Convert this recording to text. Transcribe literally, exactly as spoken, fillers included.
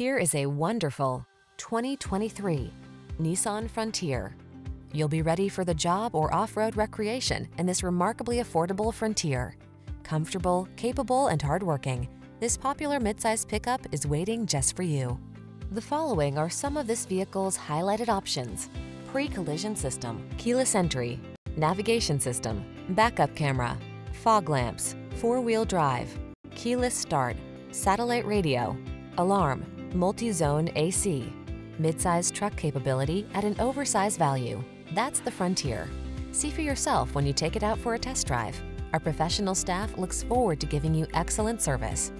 Here is a wonderful twenty twenty-three Nissan Frontier. You'll be ready for the job or off-road recreation in this remarkably affordable Frontier. Comfortable, capable, and hardworking, this popular midsize pickup is waiting just for you. The following are some of this vehicle's highlighted options: pre-collision system, keyless entry, navigation system, backup camera, fog lamps, four-wheel drive, keyless start, satellite radio, alarm, multi-zone A C. Midsize truck capability at an oversized value. That's the Frontier. See for yourself when you take it out for a test drive. Our professional staff looks forward to giving you excellent service.